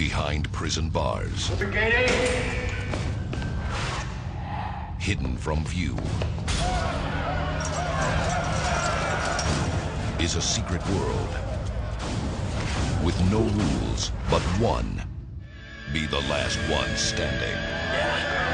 behind prison bars, hidden from view, is a secret world with no rules but one: be the last one standing.